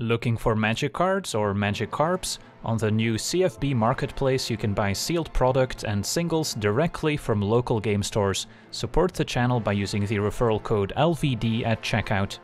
Looking for magic cards or magic carps? On the new CFB marketplace you can buy sealed product and singles directly from local game stores. Support the channel by using the referral code LVD at checkout.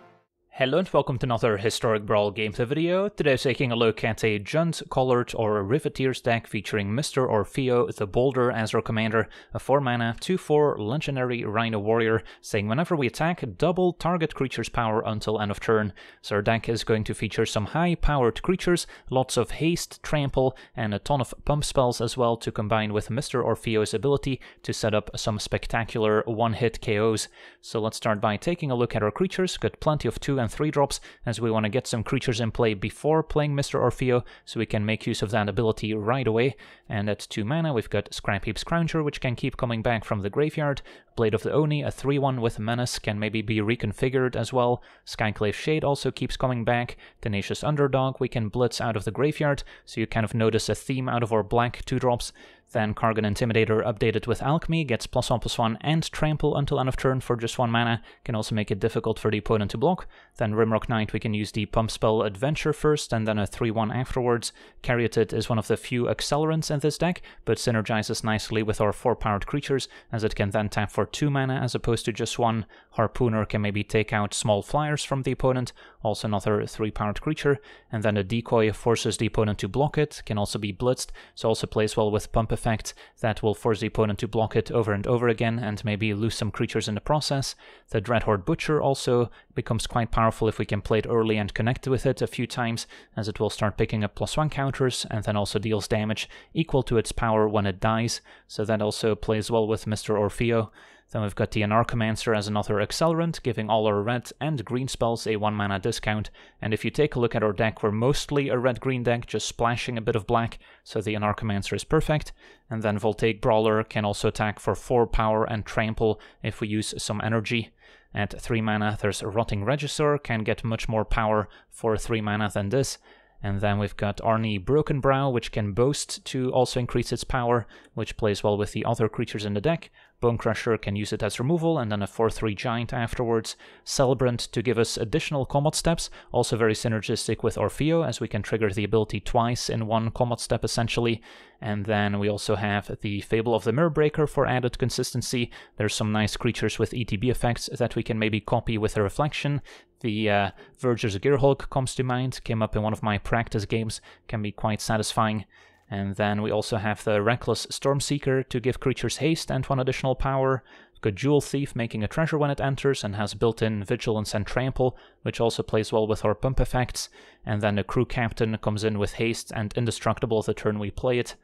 Hello and welcome to another Historic Brawl gameplay video. Today I'm taking a look at a Junt, Colored, or Riveteers deck featuring Mr. Orfeo the Boulder as our commander, a 4-mana, 2-4 legendary Rhino Warrior, saying whenever we attack, double target creature's power until end of turn. So our deck is going to feature some high-powered creatures, lots of haste, trample, and a ton of pump spells as well to combine with Mr. Orfeo's ability to set up some spectacular one-hit KOs. So let's start by taking a look at our creatures. Got plenty of 2- and 3-drops as we want to get some creatures in play before playing Mr. Orfeo so we can make use of that ability right away. And at 2 mana we've got Scrap Heap Scrounger, which can keep coming back from the graveyard. Blade of the Oni, a 3-1 with Menace, can maybe be reconfigured as well. Skyclave Shade also keeps coming back. Tenacious Underdog we can blitz out of the graveyard, so you kind of notice a theme out of our black 2-drops. Then Kargan Intimidator, updated with Alchemy, gets +1/+1 and Trample until end of turn for just 1 mana, can also make it difficult for the opponent to block. Then Rimrock Knight, we can use the Pump Spell Adventure first and then a 3-1 afterwards. Karyatid is one of the few accelerants in this deck, but synergizes nicely with our 4-powered creatures, as it can then tap for 2 mana as opposed to just 1. Harpooner can maybe take out small flyers from the opponent, also another 3-powered creature. And then a Decoy forces the opponent to block it, can also be blitzed, so also plays well with Pump effect that will force the opponent to block it over and over again and maybe lose some creatures in the process. The Dreadhorde Butcher also becomes quite powerful if we can play it early and connect with it a few times, as it will start picking up +1 counters and then also deals damage equal to its power when it dies, so that also plays well with Mr. Orfeo. Then we've got the Anarchomancer as another accelerant, giving all our red and green spells a 1-mana discount. And if you take a look at our deck, we're mostly a red-green deck, just splashing a bit of black, so the Anarchomancer is perfect. And then Voltaic Brawler can also attack for 4 power and trample if we use some energy. At 3 mana, there's Rotting Regisaur, can get much more power for 3 mana than this. And then we've got Arni Brokenbrow, which can boast to also increase its power, which plays well with the other creatures in the deck. Bonecrusher can use it as removal, and then a 4-3 giant afterwards. Celebrant to give us additional combat steps, also very synergistic with Orfeo, as we can trigger the ability twice in one combat step essentially. And then we also have the Fable of the Mirrorbreaker for added consistency. There's some nice creatures with ETB effects that we can maybe copy with a reflection. The Verger's Gearhulk comes to mind, came up in one of my practice games, can be quite satisfying. And then we also have the Reckless Stormseeker to give creatures haste and 1 additional power. We've got Jewel Thief making a treasure when it enters and has built-in Vigilance and Trample, which also plays well with our pump effects. And then the Crew Captain comes in with haste and indestructible the turn we play it.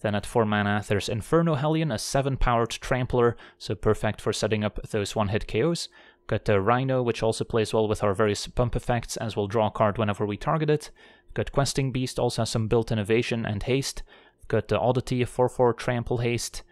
Then at 4 mana there's Inferno Hellion, a 7-powered Trampler, so perfect for setting up those 1-hit KOs. Got the Rhino, which also plays well with our various pump effects, as we'll draw a card whenever we target it. Got Questing Beast, also has some built-in evasion and haste. Got the Oddity, a 4-4 trample haste.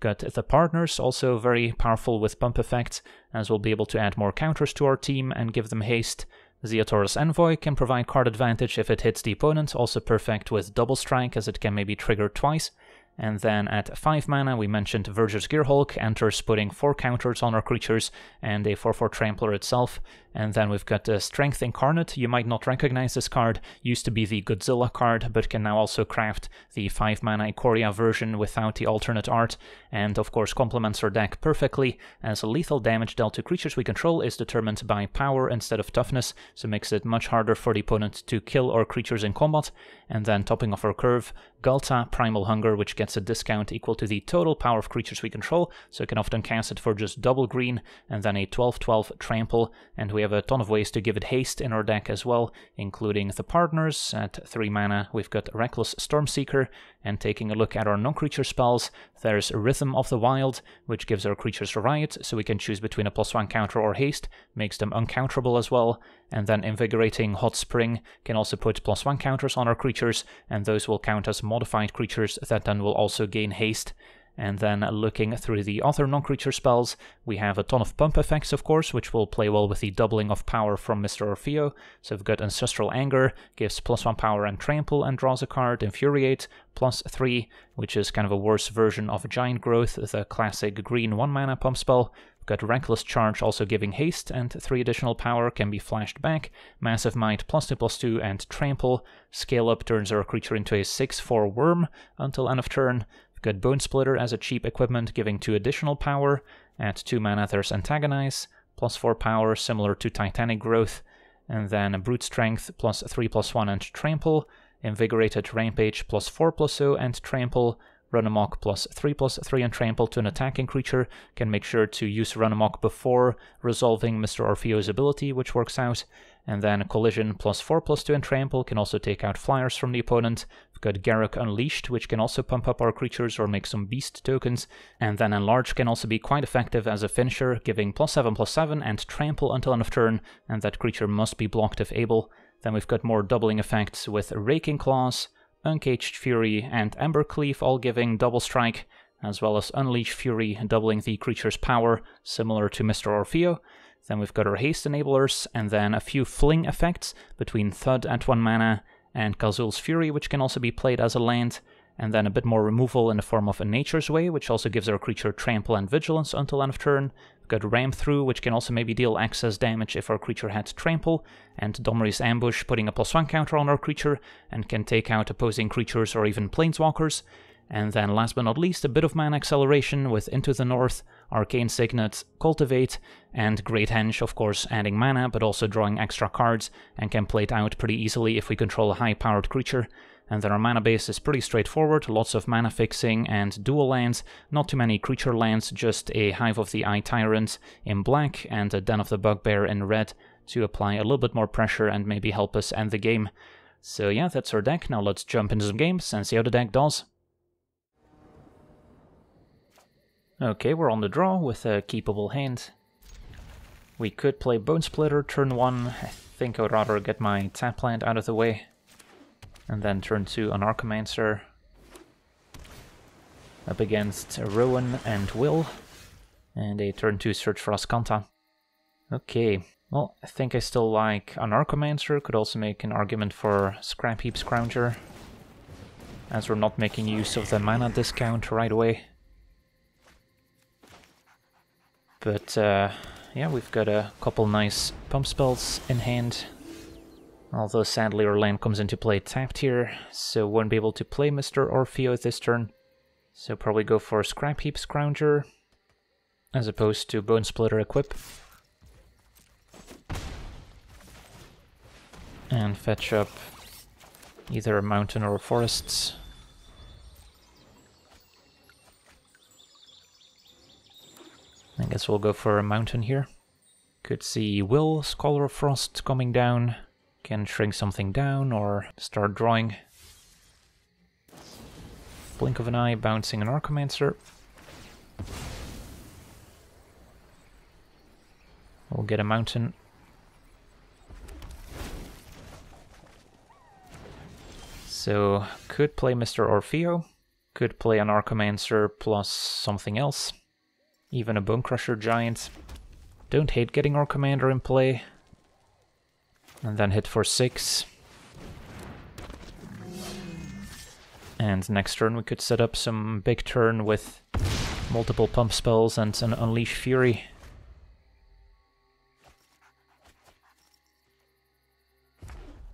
Got the Partners, also very powerful with pump effects, as we'll be able to add more counters to our team and give them haste. Zeotaurus Envoy can provide card advantage if it hits the opponent, also perfect with double strike as it can maybe trigger twice. And then at 5 mana, we mentioned Verger's Gearhulk enters, putting 4 counters on our creatures and a 4-4 Trampler itself. And then we've got the Strength Incarnate. You might not recognize this card, used to be the Godzilla card, but can now also craft the 5 mana Ikoria version without the alternate art, and of course complements our deck perfectly, as lethal damage dealt to creatures we control is determined by power instead of toughness, so makes it much harder for the opponent to kill our creatures in combat. And then topping off our curve, Galta Primal Hunger, which gets a discount equal to the total power of creatures we control, so you can often cast it for just double green, and then a 12-12 trample, and we have a ton of ways to give it haste in our deck as well, including the Partners. At 3 mana we've got Reckless Stormseeker, and taking a look at our non-creature spells, there's Rhythm of the Wild, which gives our creatures a riot, so we can choose between a +1 counter or haste, makes them uncounterable as well. And then Invigorating Hot Spring can also put +1 counters on our creatures, and those will count as modified creatures that then will also gain haste. And then looking through the other non-creature spells, we have a ton of pump effects, of course, which will play well with the doubling of power from Mr. Orfeo. So we've got Ancestral Anger, gives +1 power and trample and draws a card. Infuriate, +3, which is kind of a worse version of Giant Growth, the classic green 1-mana pump spell. Got Reckless Charge also giving haste, and 3 additional power can be flashed back. Massive Might +2/+2 and trample. Scale Up turns our creature into a 6/4 worm until end of turn. We've got Bonesplitter as a cheap equipment, giving 2 additional power. At 2 mana there's Antagonize, +4 power, similar to Titanic Growth. And then a Brute Strength, +3/+1 and trample. Invigorated Rampage, +4/+0 and trample. Runamok, +3/+3 and trample to an attacking creature. Can make sure to use Runamok before resolving Mr. Orfeo's ability, which works out. And then Collision, +4/+2 and trample, can also take out flyers from the opponent. We've got Garruk Unleashed, which can also pump up our creatures or make some beast tokens. And then Enlarge can also be quite effective as a finisher, giving +7/+7 and trample until end of turn, and that creature must be blocked if able. Then we've got more doubling effects with Raking Claws, Uncaged Fury, and Embercleave, all giving double strike, as well as Unleash Fury, doubling the creature's power, similar to Mr. Orfeo. Then we've got our haste enablers, and then a few fling effects between Thud at 1 mana and Kazuul's Fury, which can also be played as a land, and then a bit more removal in the form of a Nature's Way, which also gives our creature trample and vigilance until end of turn. We've got Ramp Through, which can also maybe deal excess damage if our creature had trample, and Domri's Ambush, putting a +1 counter on our creature, and can take out opposing creatures or even planeswalkers. And then last but not least, a bit of mana acceleration with Into the North, Arcane Signet, Cultivate, and Great Henge, of course, adding mana, but also drawing extra cards, and can play it out pretty easily if we control a high-powered creature. And then our mana base is pretty straightforward, lots of mana fixing and dual lands, not too many creature lands, just a Hive of the Eye Tyrant in black and a Den of the Bugbear in red to apply a little bit more pressure and maybe help us end the game. So yeah, that's our deck. Now let's jump into some games and see how the deck does. Okay, we're on the draw with a keepable hand. We could play Bonesplitter turn 1. I think I would rather get my tap land out of the way. And then turn 2 Anarchomancer. Up against Rowan and Will. And a turn 2 Search for Azkanta. Okay, well, I think I still like Anarchomancer. Could also make an argument for Scrap Heap Scrounger, as we're not making use of the mana discount right away. But, yeah, we've got a couple nice pump spells in hand. Although, sadly, our land comes into play tapped here, so won't be able to play Mr. Orfeo this turn. So probably go for Scrap Heap Scrounger, as opposed to Bonesplitter equip. And fetch up either a mountain or forests. I guess we'll go for a mountain here. Could see Will, Scholar of Frost coming down. Can shrink something down or start drawing. Blink of an eye, bouncing an Archomancer. We'll get a mountain. So, could play Mr. Orfeo. Could play an Archomancer plus something else. Even a Bonecrusher Giant. Don't hate getting our commander in play. And then hit for 6. And next turn we could set up some big turn with multiple pump spells and an Unleash Fury.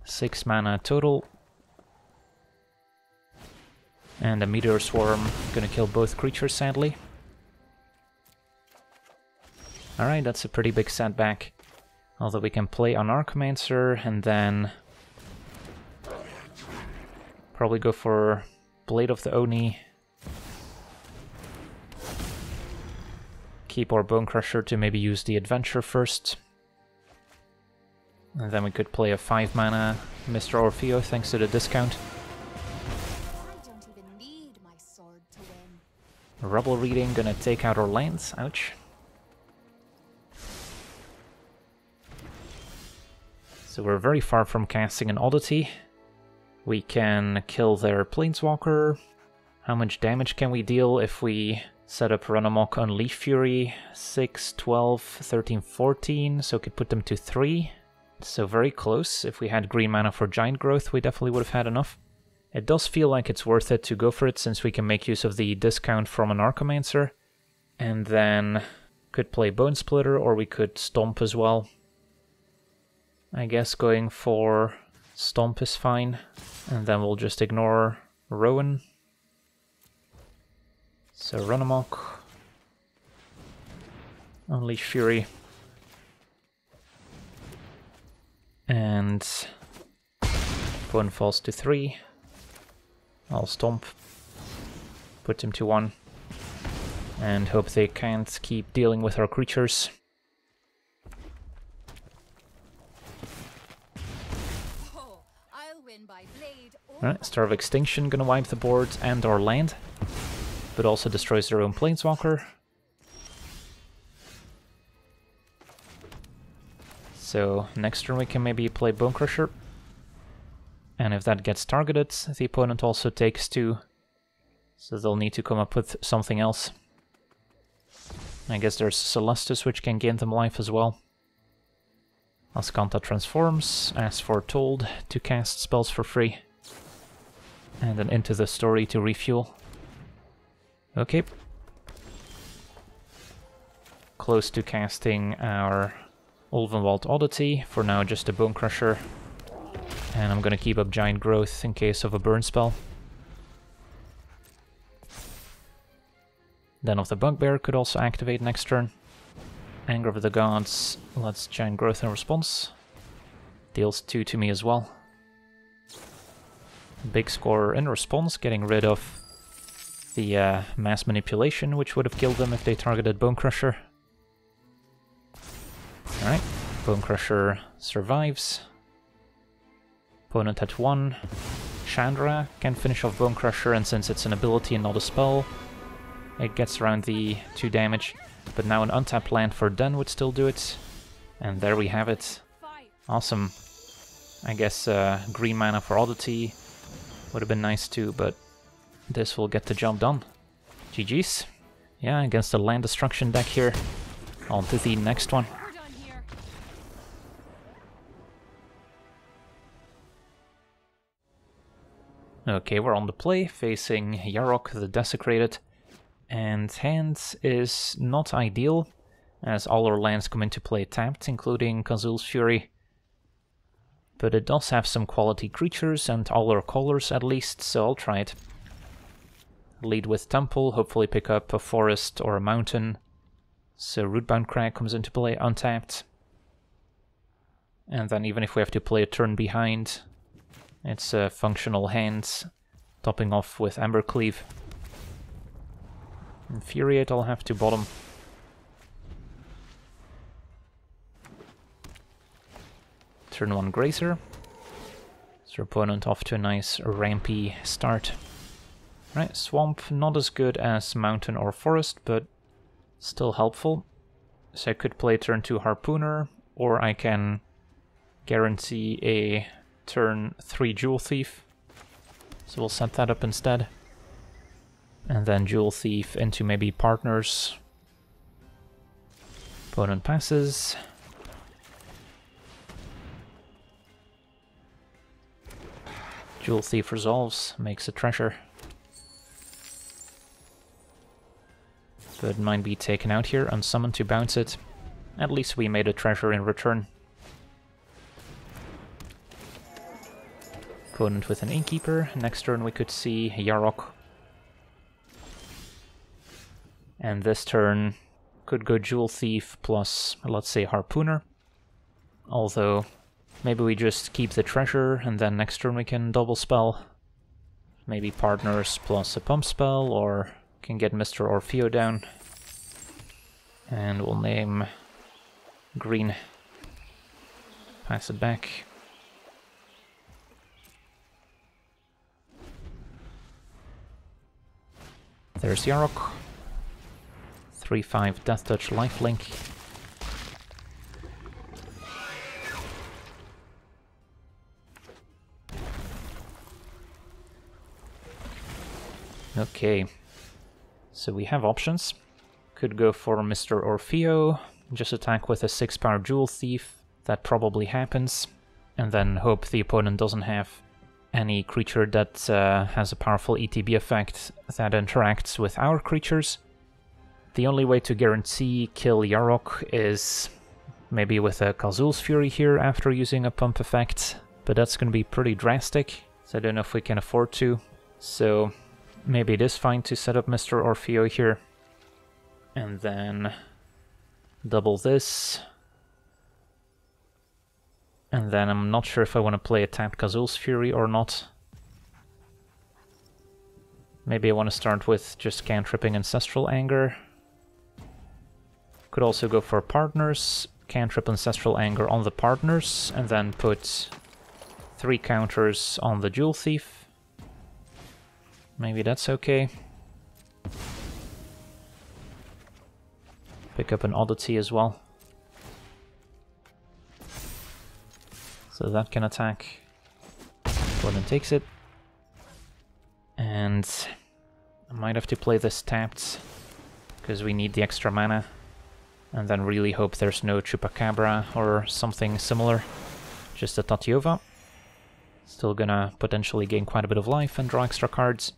Six mana total. And a Meteor Swarm, gonna kill both creatures sadly. Alright, that's a pretty big setback. Although we can play on Anarchomancer and then probably go for Blade of the Oni. Keep our Bonecrusher to maybe use the Adventure first. And then we could play a 5 mana Mr. Orfeo thanks to the discount. I don't even need my sword to win. Rubble Reading, gonna take out our lands, ouch. So we're very far from casting an Oddity. We can kill their Planeswalker. How much damage can we deal if we set up Runamok Unleash Fury? 6, 12, 13, 14, so could put them to 3. So very close. If we had green mana for Giant Growth, we definitely would have had enough. It does feel like it's worth it to go for it, since we can make use of the discount from an Anarchomancer. And then Could play Bonesplitter, or we could Stomp as well. I guess going for Stomp is fine, and then we'll just ignore Rowan. So Runamok, Unleash Fury, and Bone falls to 3. I'll Stomp, put him to 1, and hope they can't keep dealing with our creatures. Alright, Star of Extinction gonna wipe the board and our land, but also destroys their own Planeswalker. So next turn we can maybe play Bonecrusher, and if that gets targeted, the opponent also takes 2, so they'll need to come up with something else. I guess there's Celestus, which can gain them life as well. Ascanta transforms, as foretold, to cast spells for free. And then Into the Story to refuel. Okay. Close to casting our Ulvenwald Oddity, for now just a Bonecrusher. And I'm gonna keep up Giant Growth in case of a burn spell. Den of the Bugbear could also activate next turn. Anger of the Gods lets Giant Growth in response. Deals 2 to me as well. Big Score in response, getting rid of the Mass Manipulation, which would have killed them if they targeted Bonecrusher. Alright, Bonecrusher survives. Opponent at 1. Chandra can finish off Bonecrusher, and since it's an ability and not a spell, it gets around the 2 damage. But now an untapped land for Den would still do it. And there we have it. Awesome. I guess green mana for Oddity would have been nice too, but this will get the job done. GG's. Yeah, against the land destruction deck here. On to the next one. Okay, we're on the play, facing Yarok the Desecrated. And hand is not ideal, as all our lands come into play tapped, including Kazuul's Fury. But it does have some quality creatures, and all our colors at least, so I'll try it. Lead with Temple, hopefully pick up a forest or a mountain. So Rootbound Crag comes into play untapped. And then even if we have to play a turn behind, it's a functional hand, topping off with Embercleave. Infuriate I'll have to bottom. Turn 1 Grazer. So opponent off to a nice rampy start. Right, Swamp, not as good as Mountain or Forest, but still helpful. So I could play turn 2 Harpooner, or I can guarantee a turn 3 Jewel Thief. So we'll set that up instead. And then Jewel Thief into maybe Partners. Opponent passes. Jewel Thief resolves, makes a treasure. But might be taken out here, and summoned to bounce it. At least we made a treasure in return. Opponent with an Innkeeper. Next turn we could see Yarok. And this turn could go Jewel Thief plus, let's say, Harpooner. Although, maybe we just keep the treasure, and then next turn we can double spell. Maybe Partners plus a pump spell, or can get Mr. Orfeo down. And we'll name green. Pass it back. There's Yarok. 3-5 Death Touch lifelink. Okay, so we have options. Could go for Mr. Orfeo, just attack with a 6-power Jewel Thief, that probably happens, and then hope the opponent doesn't have any creature that has a powerful ETB effect that interacts with our creatures. The only way to guarantee kill Yarok is maybe with a Kazuul's Fury here after using a pump effect, but that's going to be pretty drastic, so I don't know if we can afford to. So maybe it is fine to set up Mr. Orfeo here. And then double this. And then I'm not sure if I want to play a tapped Kazuul's Fury or not. Maybe I want to start with just cantripping Ancestral Anger. Could also go for Partners, cantrip Ancestral Anger on the Partners, and then put 3 counters on the Jewel Thief. Maybe that's okay. Pick up an Oddity as well. So that can attack. Opponent takes it. And I might have to play this tapped, because we need the extra mana. And then really hope there's no Chupacabra or something similar. Just a Tatyova. Still gonna potentially gain quite a bit of life and draw extra cards.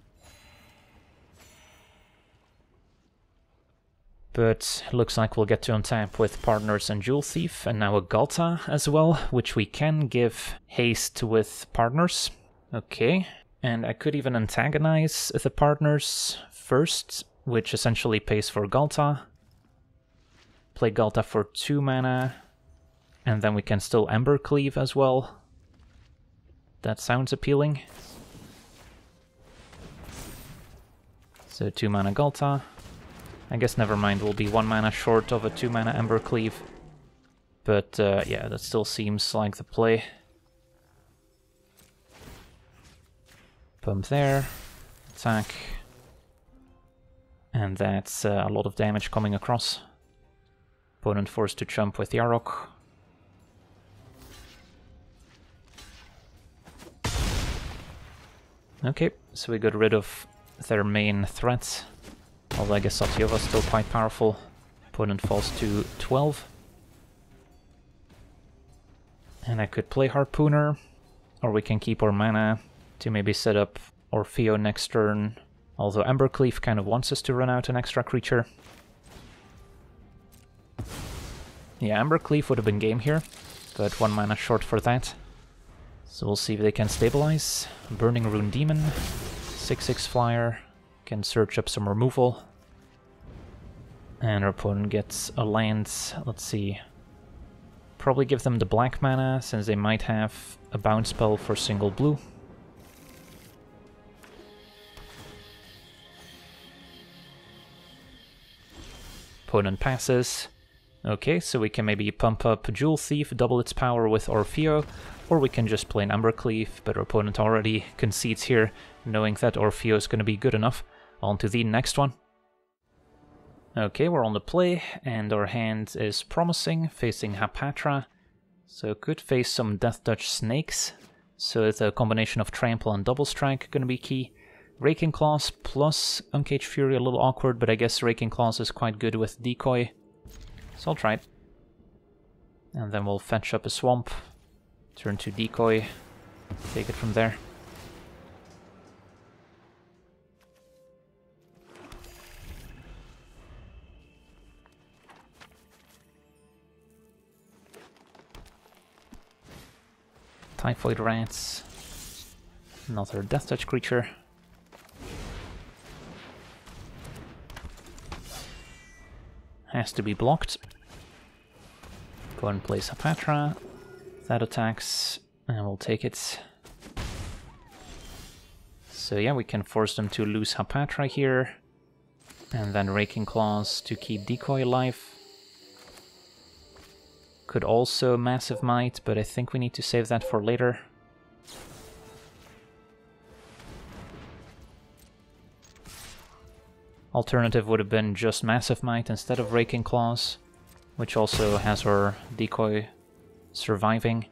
But looks like we'll get to untap with Partners and Jewel Thief, and now a Galta as well, which we can give haste with Partners. Okay. And I could even antagonize the Partners first, which essentially pays for Galta. Play Galta for 2 mana, and then we can still Embercleave as well. That sounds appealing. So 2 mana Galta. I guess never mind, we'll be 1 mana short of a 2 mana Embercleave. But yeah, that still seems like the play. Pump there, attack. And that's a lot of damage coming across. Opponent forced to jump with Yarok. Okay, so we got rid of their main threat. Although I guess Satyova's still quite powerful. Opponent falls to 12. And I could play Harpooner, or we can keep our mana to maybe set up Orfeo next turn. Although Embercleave kind of wants us to run out an extra creature. Yeah, Embercleave would have been game here, but 1 mana short for that. So we'll see if they can stabilize. Burning Rune Demon, 6/6 flyer, can search up some removal. And our opponent gets a land. Let's see. Probably give them the black mana, since they might have a bounce spell for single blue. Opponent passes. Okay, so we can maybe pump up Jewel Thief, double its power with Orfeo, or we can just play an Embercleave, but our opponent already concedes here, knowing that Orfeo is going to be good enough. On to the next one. Okay, we're on the play, and our hand is promising, facing Hapatra, so could face some Death Touch Snakes, so the combination of Trample and Double Strike going to be key. Raking Claws plus Uncaged Fury, a little awkward, but I guess Raking Claws is quite good with Decoy. So I'll try it. And then we'll fetch up a swamp, turn to Decoy, take it from there. Typhoid Rats, another Death Touch creature. Has to be blocked. Go and play Hapatra. That attacks, and we'll take it. So yeah, we can force them to lose Hapatra here. And then Raking Claws to keep Decoy alive. Could also Massive Might, but I think we need to save that for later. Alternative would have been just Massive Might instead of Raking Claws, which also has our Decoy surviving.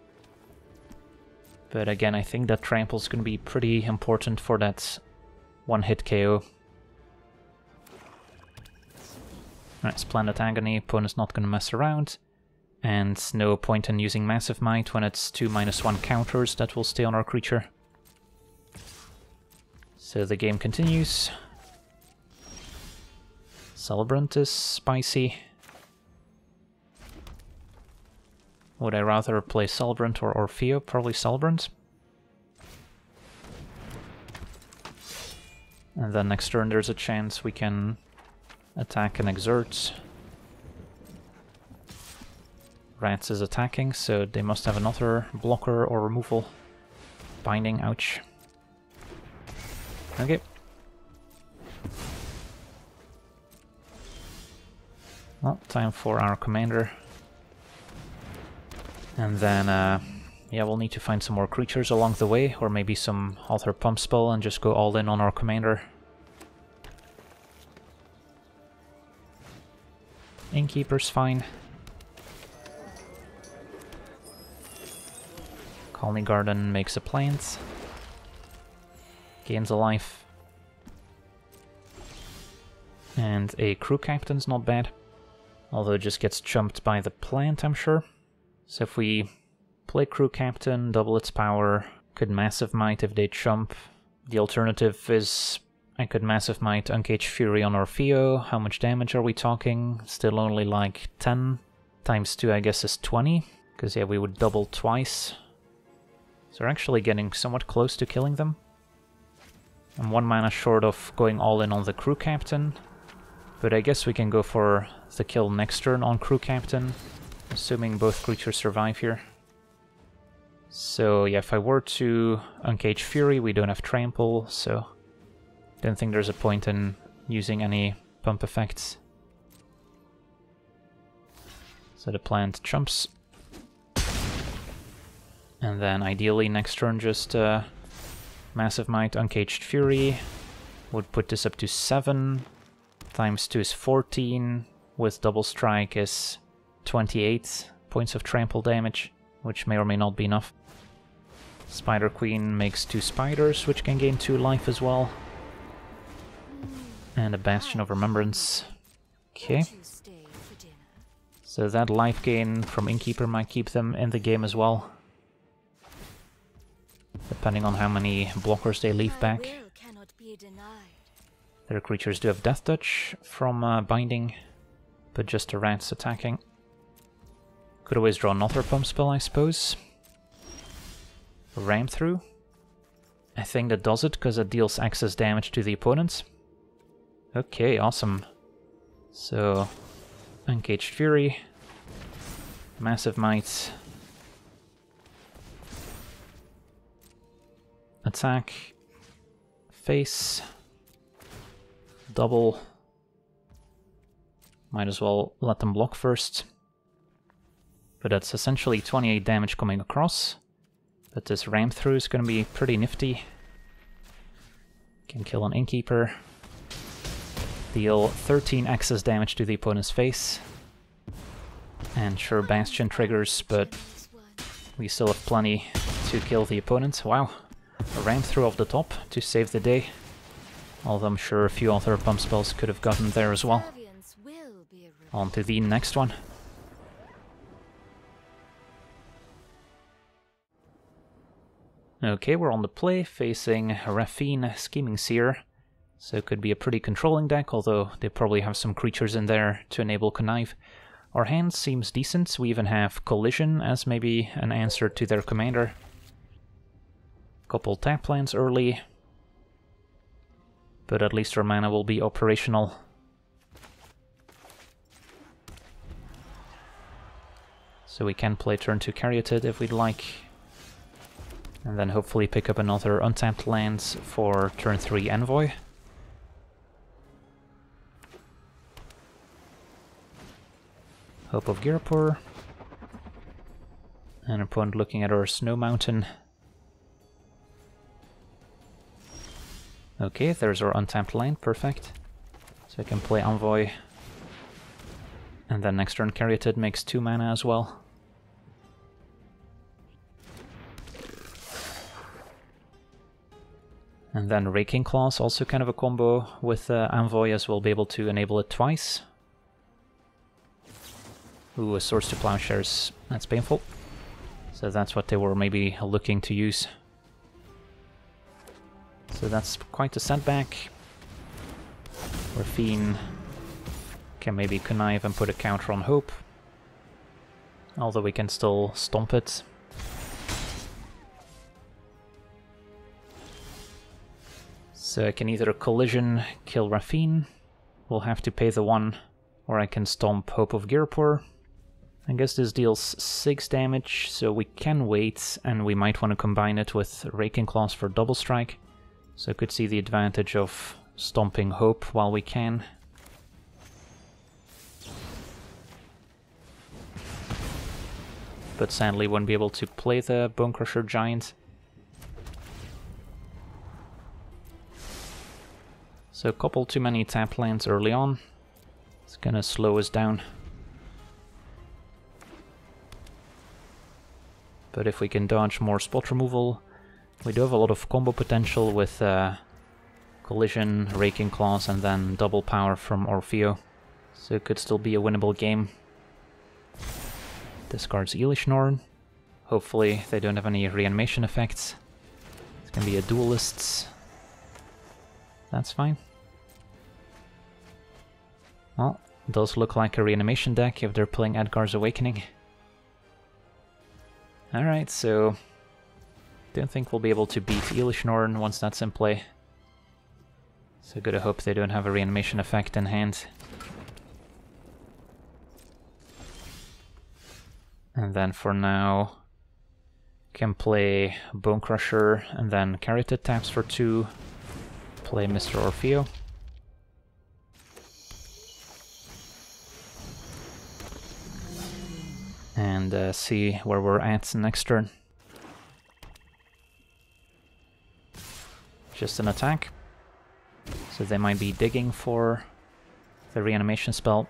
But again, I think that Trample's going to be pretty important for that one-hit KO. Alright, Splendid Agony, opponent's not going to mess around. And no point in using Massive Might when it's 2/1 counters that will stay on our creature. So the game continues. Celebrant is spicy. Would I rather play Celebrant or Orfeo? Probably Celebrant. And then next turn there's a chance we can attack and exert. Rats is attacking, so they must have another blocker or removal. Binding, ouch. Okay. Well, time for our commander. And then, yeah, we'll need to find some more creatures along the way, or maybe some other pump spell and just go all in on our commander. Innkeeper's fine. Colony Garden makes a plant. Gains a life. And a crew captain's not bad. Although it just gets chumped by the plant, I'm sure. So if we play crew captain, double its power, could massive might if they chump. The alternative is I could massive might Uncaged Fury on Orfeo. How much damage are we talking? Still only like 10. Times 2 I guess is 20. Because yeah, we would double twice. So we're actually getting somewhat close to killing them. I'm one mana short of going all in on the crew captain. But I guess we can go for the kill next turn on crew captain, assuming both creatures survive here. So yeah, if I were to Uncage Fury, we don't have trample, so don't think there's a point in using any pump effects. So the plant chumps. And then ideally next turn just Massive Might, Uncaged Fury, would put this up to 7. Times 2 is 14, with double strike is 28 points of trample damage, which may or may not be enough. Spider Queen makes 2 spiders, which can gain 2 life as well. And a Bastion of Remembrance. Okay. So that life gain from Innkeeper might keep them in the game as well, depending on how many blockers they leave back. Their creatures do have Death Touch from Binding, but just the rats attacking. Could always draw another pump spell, I suppose. Ramp Through. I think that does it, because it deals excess damage to the opponent. Okay, awesome. So, Uncaged Fury, Massive Might, attack, face, double. Might as well let them block first. But that's essentially 28 damage coming across. But this Ramp Through is going to be pretty nifty. Can kill an Innkeeper. Deal 13 excess damage to the opponent's face. And sure, Bastion triggers, but we still have plenty to kill the opponent. Wow. A Ramp Through off the top to save the day. Although I'm sure a few other pump spells could have gotten there as well. On to the next one. Okay, we're on the play, facing Rafine, Scheming Seer. So it could be a pretty controlling deck, although they probably have some creatures in there to enable Connive. Our hand seems decent, we even have Collision as maybe an answer to their commander. Couple tap lands early, but at least our mana will be operational. So we can play turn 2 Karyatid if we'd like, and then hopefully pick up another untapped land for turn 3 Envoy. Hope of Girapur, and opponent looking at our Snow Mountain. Okay, there's our untapped land, perfect. So I can play Envoy. And then next turn Karyatid makes 2 mana as well. And then Raking Claws, also kind of a combo with Envoy, as we'll be able to enable it twice. Ooh, a Swords to Plowshares, that's painful. So that's what they were maybe looking to use. So that's quite a setback. Rafine Can maybe connive and put a counter on Hope. Although we can still stomp it. So I can either collision, kill Raphine, we'll have to pay the one, or I can stomp Hope of Girapur. I guess this deals 6 damage, so we can wait, and we might want to combine it with Raking Claws for double strike. So I could see the advantage of stomping Hope while we can. But sadly won't be able to play the Bonecrusher Giant. So a couple too many tap lands early on. It's gonna slow us down. But if we can dodge more spot removal, we do have a lot of combo potential with Collision, Raking Claws, and then double power from Orfeo. So it could still be a winnable game. Discards Elishnorn. Hopefully they don't have any reanimation effects. It's gonna be a duelist. That's fine. Well, it does look like a reanimation deck if they're playing Edgar's Awakening. Alright, so don't think we'll be able to beat Elishnorn once that's in play. So gotta hope they don't have a reanimation effect in hand. And then for now, can play Bonecrusher and then Karyatid taps for 2. Play Mr. Orfeo. And see where we're at next turn. Just an attack. So they might be digging for the reanimation spell.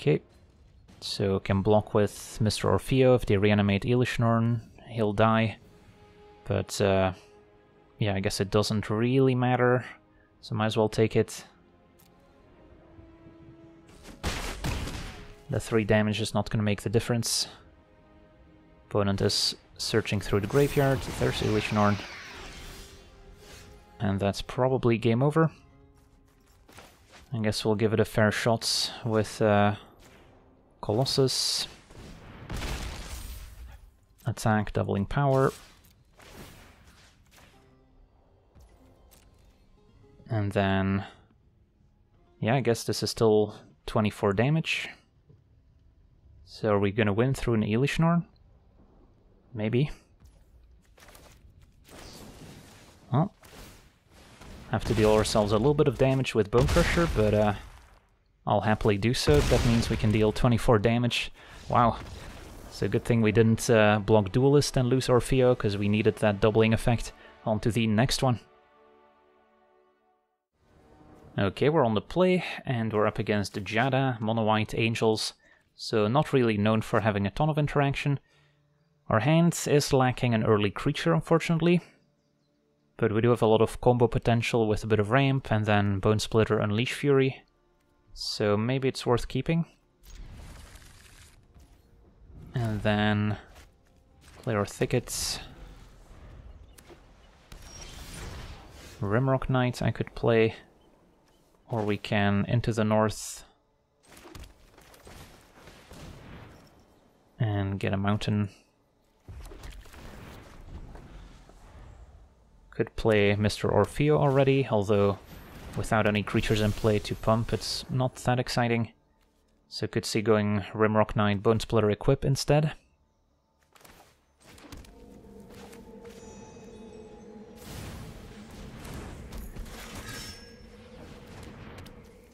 Okay. So can block with Mr. Orfeo. If they reanimate Elishnorn, he'll die, but yeah, I guess it doesn't really matter, so might as well take it. The 3 damage is not gonna make the difference. Opponent is searching through the graveyard, there's Elishnorn. And that's probably game over. I guess we'll give it a fair shot with Colossus. Attack, doubling power. And then, yeah, I guess this is still 24 damage. So are we gonna win through an Elishnorn? Maybe. Well, have to deal ourselves a little bit of damage with Bonecrusher, but I'll happily do so. That means we can deal 24 damage. Wow. So good thing we didn't block Duelist and lose Orfeo, because we needed that doubling effect. On to the next one. Okay, we're on the play, and we're up against the Jada, Mono-White Angels, so not really known for having a ton of interaction. Our hand is lacking an early creature, unfortunately, but we do have a lot of combo potential with a bit of ramp, and then Bonesplitter, Unleash Fury, so maybe it's worth keeping. And then play our Thickets. Rimrock Knight I could play, or we can Into the North and get a mountain. Could play Mr. Orfeo already, although without any creatures in play to pump it's not that exciting. So could see going Rimrock Knight, Bonesplitter, Equip instead.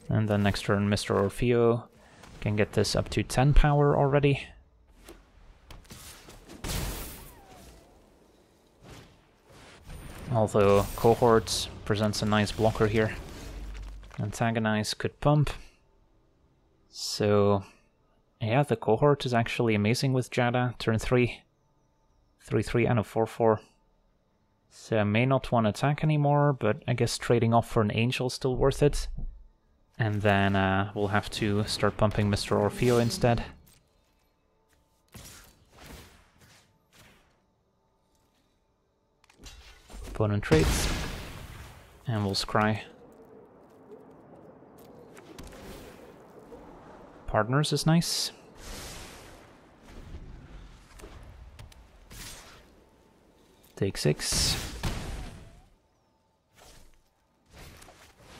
And then next turn Mr. Orfeo can get this up to 10 power already. Although Cohort presents a nice blocker here. Antagonize could pump. So, yeah, the Cohort is actually amazing with Jada, turn 3, 3-3 and a 4-4. So I may not want to attack anymore, but I guess trading off for an Angel is still worth it. And then we'll have to start pumping Mr. Orfeo instead. Opponent trades. and we'll scry. Partners is nice. Take 6.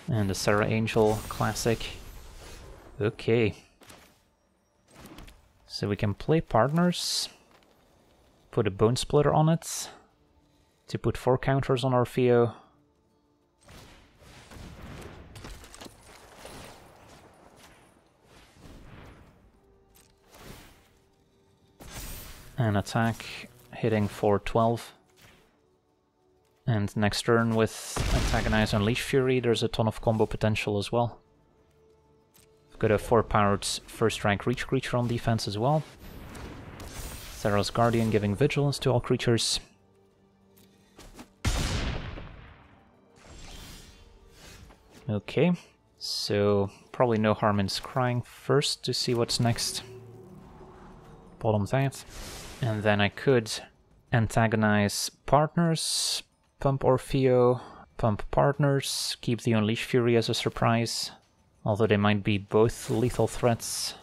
And a Sarah Angel classic. Okay. So we can play Partners, put a Bonesplitter on it, to put 4 counters on Orfeo. And attack, hitting for 12. And next turn with Antagonize and Unleash Fury, there's a ton of combo potential as well. We've got a 4-powered first rank reach creature on defense as well. Sarah's Guardian giving vigilance to all creatures. Okay, so probably no harm in scrying first to see what's next. Bottom that. And then I could Antagonize Partners, pump Orfeo, pump Partners, keep the Unleash Fury as a surprise, although they might be both lethal threats.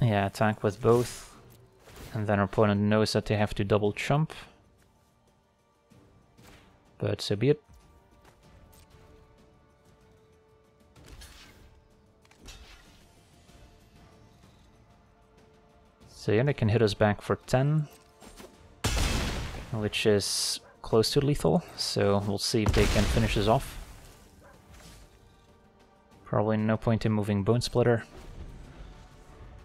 Yeah, attack with both, and then our opponent knows that they have to double chump. But so be it. So yeah, they can hit us back for 10, which is close to lethal, so we'll see if they can finish this off. Probably no point in moving Bonesplitter.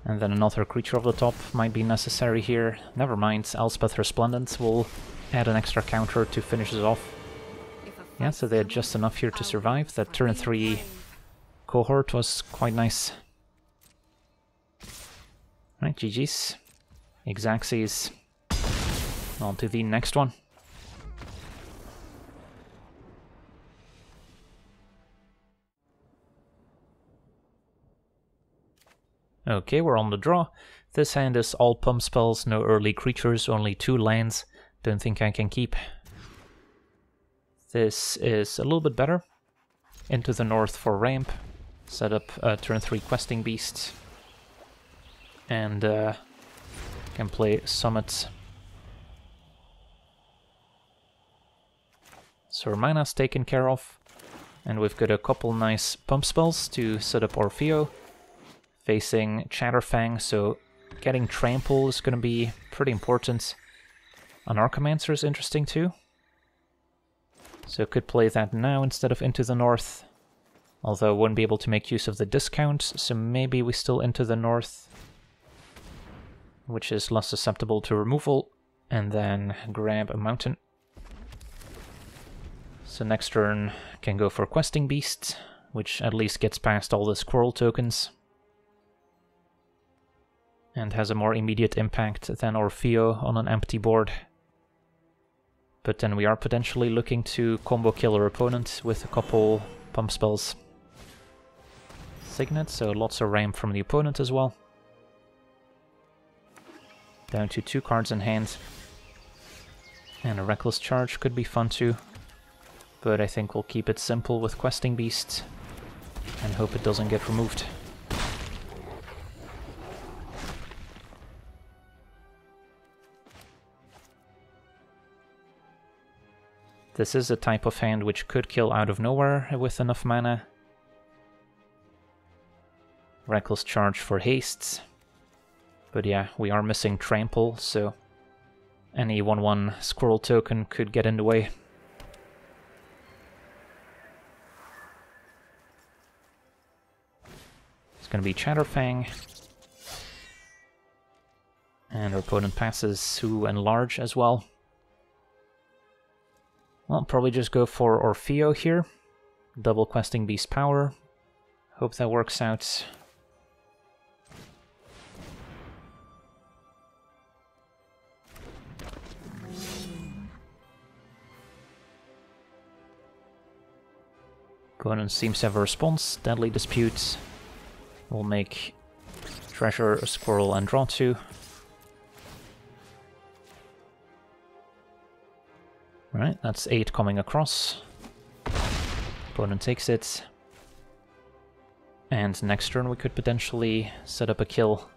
And then another creature off the top might be necessary here. Never mind, Elspeth Resplendent will add an extra counter to finish this off. Yeah, so they had just enough here to survive. That turn 3 cohort was quite nice. Right, GG's. Exactsies. On to the next one. Okay, we're on the draw. This hand is all pump spells, no early creatures, only 2 lands. Don't think I can keep. This is a little bit better. Into the North for ramp. Set up a turn 3 Questing Beast. And can play Summit. So our mana's taken care of, and we've got a couple nice pump spells to set up Orfeo, facing Chatterfang, so getting Trample is going to be pretty important. Anarchomancer is interesting too, so could play that now instead of Into the North, although wouldn't be able to make use of the discount, so maybe we still Into the North, which is less susceptible to removal, and then grab a mountain. So next turn can go for Questing Beast, which at least gets past all the squirrel tokens, and has a more immediate impact than Orfeo on an empty board. But then we are potentially looking to combo kill our opponent with a couple pump spells. Signet, so lots of ramp from the opponent as well. Down to 2 cards in hand, and a Reckless Charge could be fun too, but I think we'll keep it simple with Questing Beast and hope it doesn't get removed. This is a type of hand which could kill out of nowhere with enough mana. Reckless Charge for haste. But yeah, we are missing Trample, so any 1/1 squirrel token could get in the way. It's gonna be Chatterfang. And our opponent passes to Enlarge as well. Well, probably just go for Orfeo here. Double Questing Beast power. Hope that works out. Opponent seems to have a response. Deadly Disputes. We'll make Treasure, a Squirrel, and draw 2. Alright, that's 8 coming across. Opponent takes it. And next turn we could potentially set up a kill.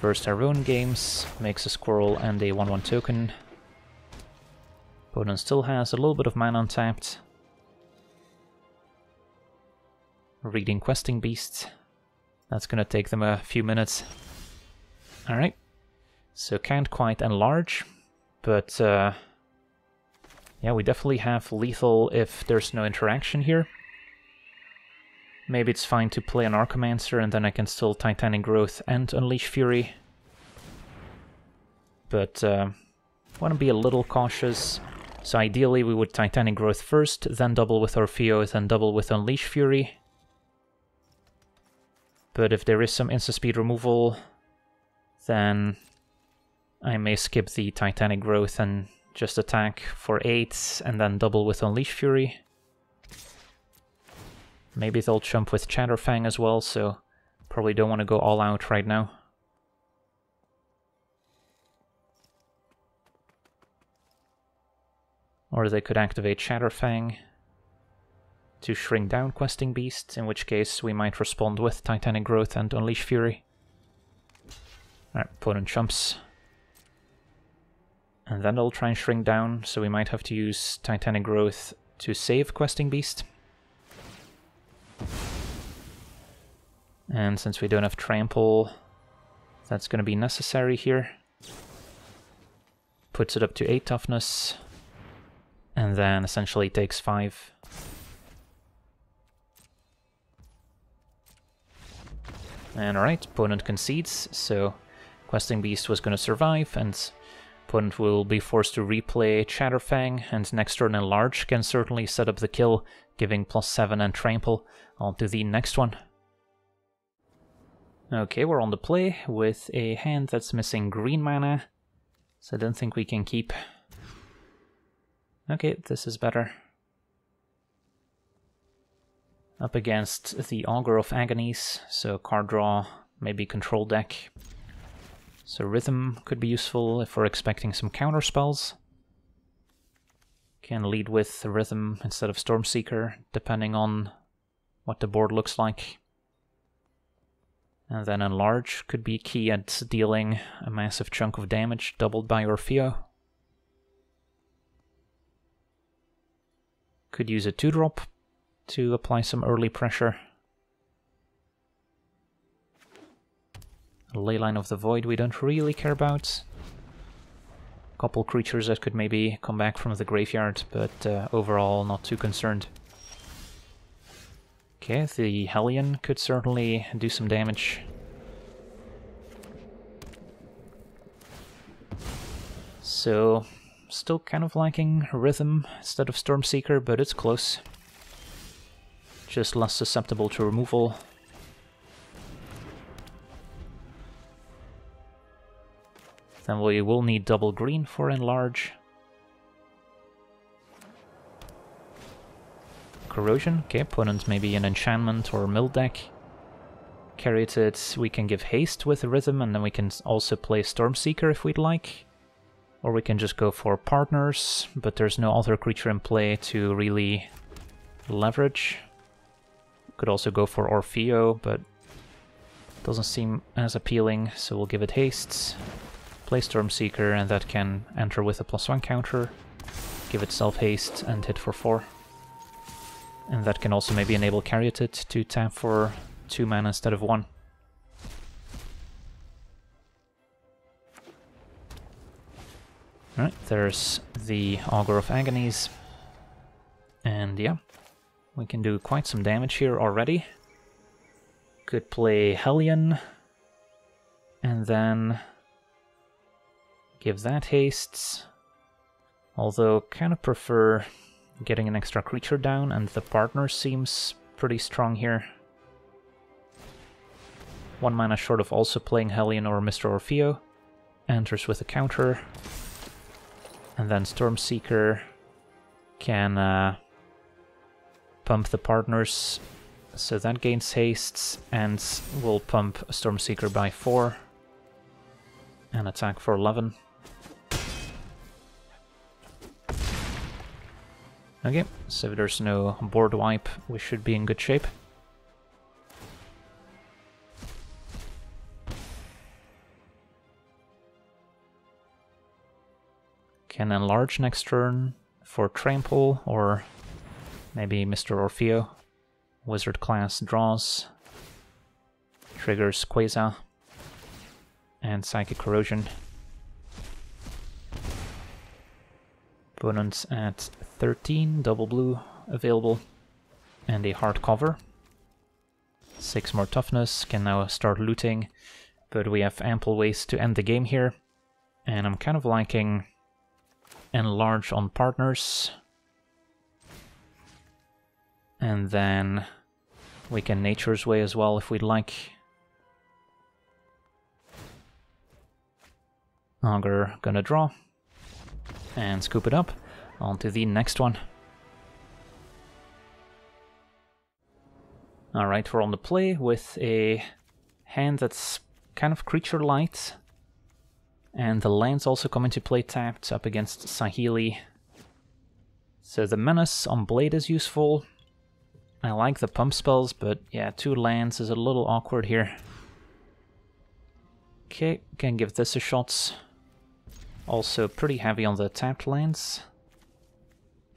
First Harun games, makes a squirrel and a 1-1 token. Opponent still has a little bit of mana untapped. Reading Questing Beast. That's gonna take them a few minutes. Alright. So can't quite enlarge, but yeah, we definitely have lethal if there's no interaction here. Maybe it's fine to play an Anarchomancer and then I can still Titanic Growth and Unleash Fury. But wanna be a little cautious. So ideally we would Titanic Growth first, then double with Orfeo, then double with Unleash Fury. But if there is some insta-speed removal, then I may skip the Titanic Growth and just attack for 8 and then double with Unleash Fury. Maybe they'll jump with Chatterfang as well, so probably don't want to go all out right now. Or they could activate Chatterfang to shrink down Questing Beast, in which case we might respond with Titanic Growth and Unleash Fury. Alright, opponent jumps. And then they'll try and shrink down, so we might have to use Titanic Growth to save Questing Beast. And since we don't have Trample, that's going to be necessary here. Puts it up to 8 toughness, and then essentially takes 5. And alright, opponent concedes, so Questing Beast was going to survive, and opponent will be forced to replay Chatterfang, and next turn Enlarge can certainly set up the kill, giving +7 and Trample. On to the next one. Okay, we're on the play with a hand that's missing green mana, so I don't think we can keep. Okay, this is better. Up against the Augur of Agonies, so card draw, maybe control deck. So Rhythm could be useful if we're expecting some counter spells. Can lead with Rhythm instead of Stormseeker, depending on what the board looks like. And then Enlarge could be key at dealing a massive chunk of damage, doubled by Orfeo. Could use a 2-drop to apply some early pressure. Leyline of the Void we don't really care about. Couple creatures that could maybe come back from the graveyard, but overall not too concerned. Okay, the Hellion could certainly do some damage. So, still kind of lacking Rhythm instead of Stormseeker, but it's close. Just less susceptible to removal. Then we will need double green for Enlarge. Corrosion, okay, opponent maybe an enchantment or mill deck. Karyatid, we can give haste with Rhythm, and then we can also play Stormseeker if we'd like. Or we can just go for Partners, but there's no other creature in play to really leverage. Could also go for Orfeo, but doesn't seem as appealing, so we'll give it haste. Play Stormseeker, and that can enter with a +1 counter, give itself haste, and hit for 4. And that can also maybe enable Karyatid to tap for 2 mana instead of 1. Alright, there's the Augur of Agonies. And yeah, we can do quite some damage here already. Could play Hellion, and then give that haste, although kind of prefer getting an extra creature down, and the Partner seems pretty strong here. 1 mana short of also playing Hellion or Mr. Orfeo, enters with a counter, and then Stormseeker can pump the Partners, so that gains haste, and will pump Stormseeker by 4. and attack for 11. Okay, so if there's no board wipe, we should be in good shape. Can enlarge next turn for trample, or maybe Mr. Orfeo. Wizard class draws, triggers Quasar, and Psychic Corrosion. Opponents at 13, double blue available, and a hard cover. 6 more toughness, can now start looting, but we have ample ways to end the game here. And I'm kind of liking Enlarge on Partners. And then we can Nature's Way as well if we'd like. Augur gonna draw and scoop it up. On to the next one. Alright, we're on the play with a hand that's kind of creature light. And the lands also come into play tapped up against Saheeli. So the Menace on Blade is useful. I like the pump spells, but yeah, 2 lands is a little awkward here. Okay, can give this a shot. Also pretty heavy on the tapped lands.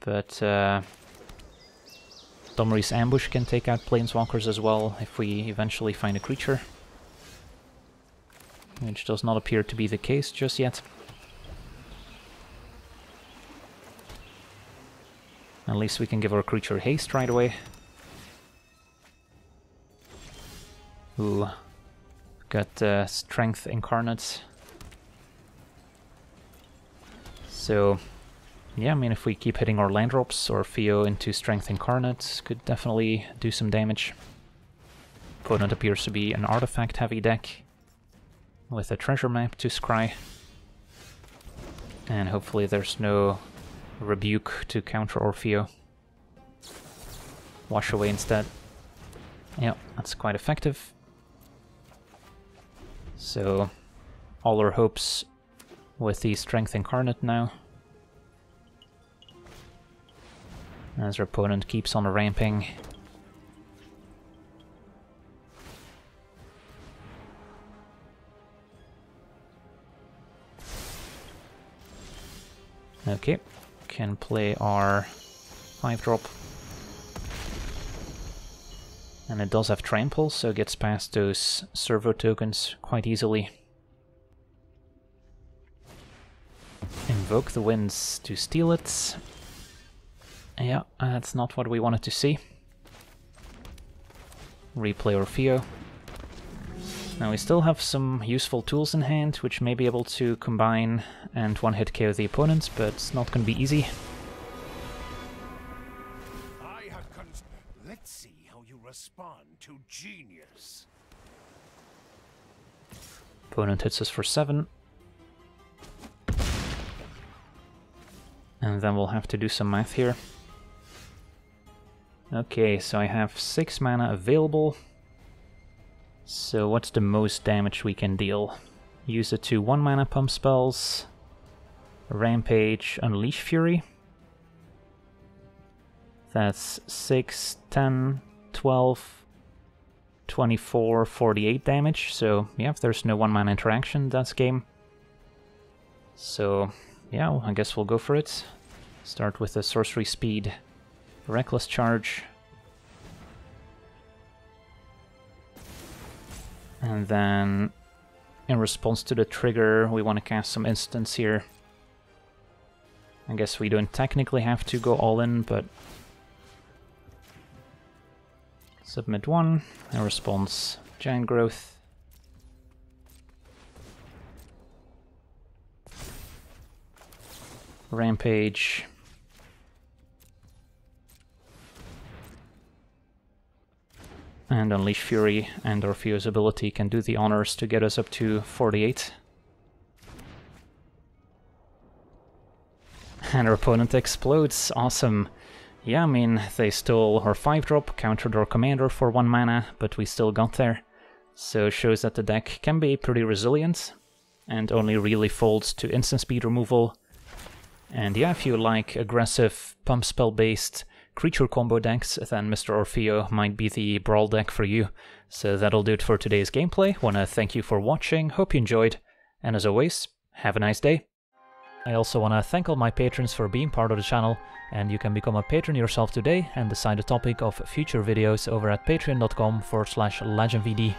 But Domri's Ambush can take out Planeswalkers as well if we eventually find a creature. Which does not appear to be the case just yet. At least we can give our creature haste right away. Ooh, got Strength Incarnate. So, yeah, I mean, if we keep hitting our land drops, or Orfeo into Strength Incarnate could definitely do some damage. Opponent appears to be an artifact-heavy deck, with a treasure map to scry. And hopefully there's no rebuke to counter Orfeo. Wash away instead. Yeah, that's quite effective. So, all our hopes with the Strength Incarnate now. As our opponent keeps on ramping. Okay, can play our 5-drop. And it does have trample, so it gets past those servo tokens quite easily. Invoke the Winds to steal it. Yeah, that's not what we wanted to see. Replay Orfeo. Now we still have some useful tools in hand, which may be able to combine and one-hit KO the opponent, but it's not going to be easy. Let's see how you respond to genius. Opponent hits us for 7. And then we'll have to do some math here. Okay, so I have 6 mana available. So what's the most damage we can deal? Use the 2 1-mana pump spells, Rampage, Unleash Fury. That's 6, 10, 12, 24, 48 damage. So yeah, if there's no 1-mana interaction, that's game. So yeah, well, I guess we'll go for it. Start with the sorcery speed, Reckless Charge. And then, in response to the trigger, we want to cast some instants here. I guess we don't technically have to go all in, but... Submit 1, in response, Giant Growth. Rampage. And Unleash Fury, and Orfeo's ability can do the honors to get us up to 48. And our opponent explodes, awesome! Yeah, I mean, they stole our 5-drop, countered our commander for 1 mana, but we still got there. So shows that the deck can be pretty resilient, and only really folds to instant speed removal. And yeah, if you like aggressive pump spell based creature combo decks, then Mr. Orfeo might be the brawl deck for you. So that'll do it for today's gameplay. Wanna thank you for watching, hope you enjoyed, and as always, have a nice day. I also wanna thank all my patrons for being part of the channel, and you can become a patron yourself today and decide the topic of future videos over at patreon.com/legendvd.